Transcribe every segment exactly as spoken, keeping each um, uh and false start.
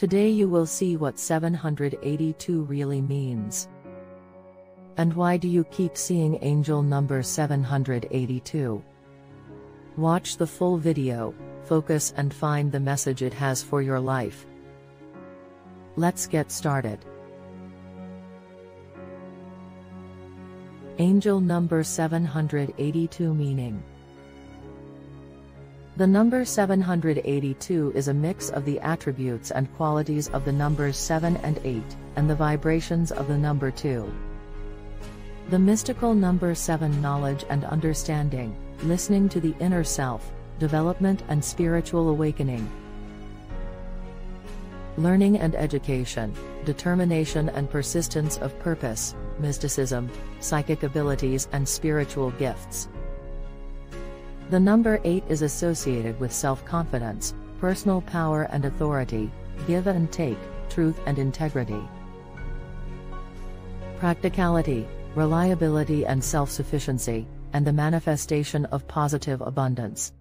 Today you will see what seven hundred eighty-two really means. And why do you keep seeing angel number seven hundred eighty-two? Watch the full video, focus and find the message it has for your life. Let's get started. Angel number seven hundred eighty-two meaning. The number seven hundred eighty-two is a mix of the attributes and qualities of the numbers seven and eight, and the vibrations of the number two. The mystical number seven, knowledge and understanding, listening to the inner self, development and spiritual awakening, learning and education, determination and persistence of purpose, mysticism, psychic abilities and spiritual gifts. The number eight is associated with self-confidence, personal power and authority, give and take, truth and integrity, practicality, reliability and self-sufficiency, and the manifestation of positive abundance.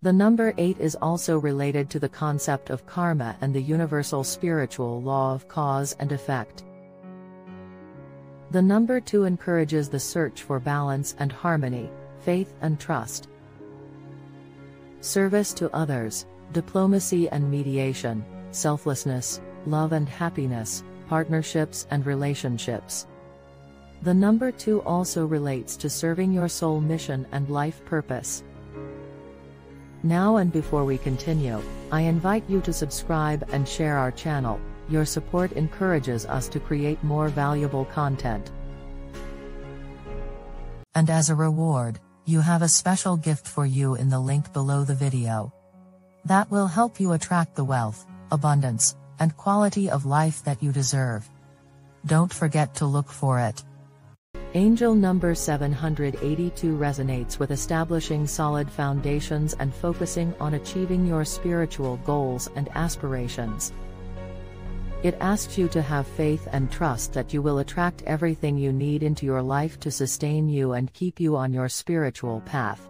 The number eight is also related to the concept of karma and the universal spiritual law of cause and effect. The number two encourages the search for balance and harmony, faith and trust, service to others, diplomacy and mediation, selflessness, love and happiness, partnerships and relationships. The number two also relates to serving your soul mission and life purpose. Now and before we continue, I invite you to subscribe and share our channel. Your support encourages us to create more valuable content. And as a reward, you have a special gift for you in the link below the video. That will help you attract the wealth, abundance, and quality of life that you deserve. Don't forget to look for it. Angel number seven hundred eighty-two resonates with establishing solid foundations and focusing on achieving your spiritual goals and aspirations. It asks you to have faith and trust that you will attract everything you need into your life to sustain you and keep you on your spiritual path.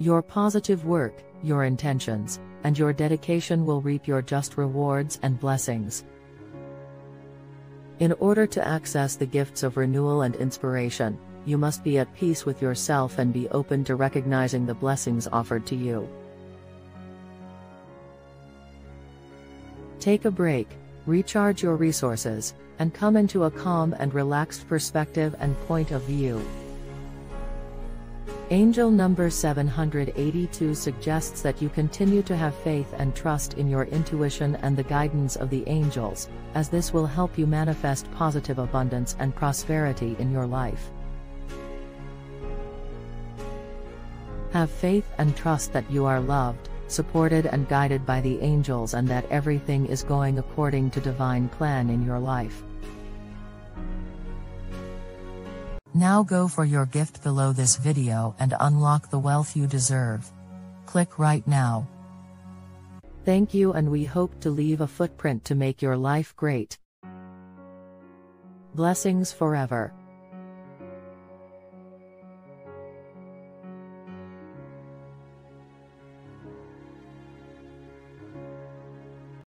Your positive work, your intentions, and your dedication will reap your just rewards and blessings. In order to access the gifts of renewal and inspiration, you must be at peace with yourself and be open to recognizing the blessings offered to you. Take a break, recharge your resources, and come into a calm and relaxed perspective and point of view. Angel number seven hundred eighty-two suggests that you continue to have faith and trust in your intuition and the guidance of the angels, as this will help you manifest positive abundance and prosperity in your life. Have faith and trust that you are loved, supported and guided by the angels, and that everything is going according to divine plan in your life. Now go for your gift below this video and unlock the wealth you deserve. Click right now. Thank you, and we hope to leave a footprint to make your life great. Blessings forever.